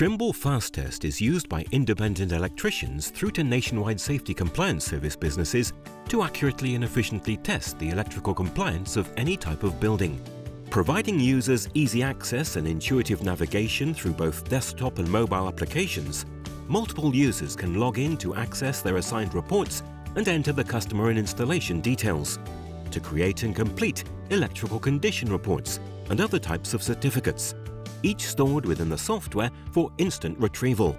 Trimble FastTest is used by independent electricians through to nationwide safety compliance service businesses to accurately and efficiently test the electrical compliance of any type of building. Providing users easy access and intuitive navigation through both desktop and mobile applications, multiple users can log in to access their assigned reports and enter the customer and installation details to create and complete electrical condition reports and other types of certificates, each stored within the software for instant retrieval.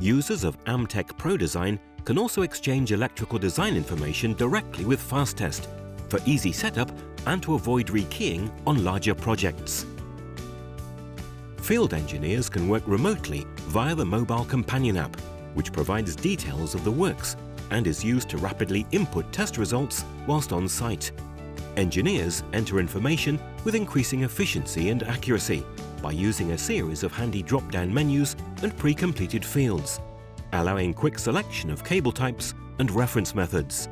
Users of Amtec Pro Design can also exchange electrical design information directly with FastTest for easy setup and to avoid rekeying on larger projects. Field engineers can work remotely via the mobile companion app, which provides details of the works and is used to rapidly input test results whilst on site. Engineers enter information with increasing efficiency and accuracy by using a series of handy drop-down menus and pre-completed fields, allowing quick selection of cable types and reference methods.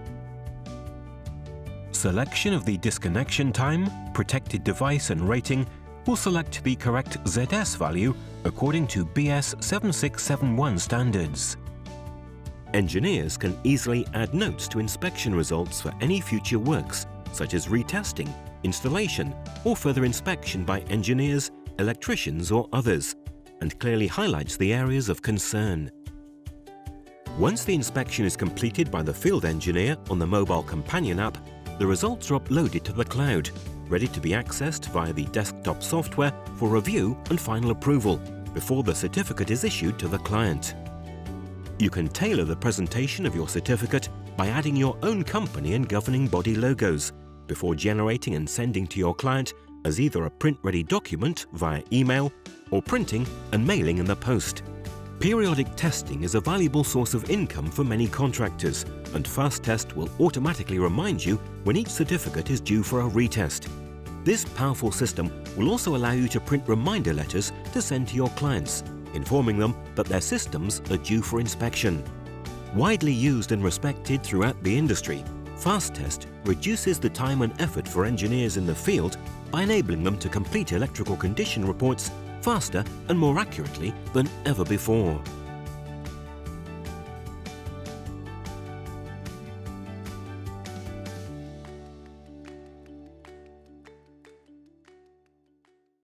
Selection of the disconnection time, protected device and rating will select the correct Zs value according to BS 7671 standards. Engineers can easily add notes to inspection results for any future works, such as retesting, installation, or further inspection by engineers, electricians, or others, and clearly highlights the areas of concern. Once the inspection is completed by the field engineer on the mobile companion app, the results are uploaded to the cloud, ready to be accessed via the desktop software for review and final approval before the certificate is issued to the client. You can tailor the presentation of your certificate by adding your own company and governing body logos before generating and sending to your client as either a print-ready document via email or printing and mailing in the post. Periodic testing is a valuable source of income for many contractors, and FastTest will automatically remind you when each certificate is due for a retest. This powerful system will also allow you to print reminder letters to send to your clients, informing them that their systems are due for inspection. Widely used and respected throughout the industry, FastTest reduces the time and effort for engineers in the field by enabling them to complete electrical condition reports faster and more accurately than ever before.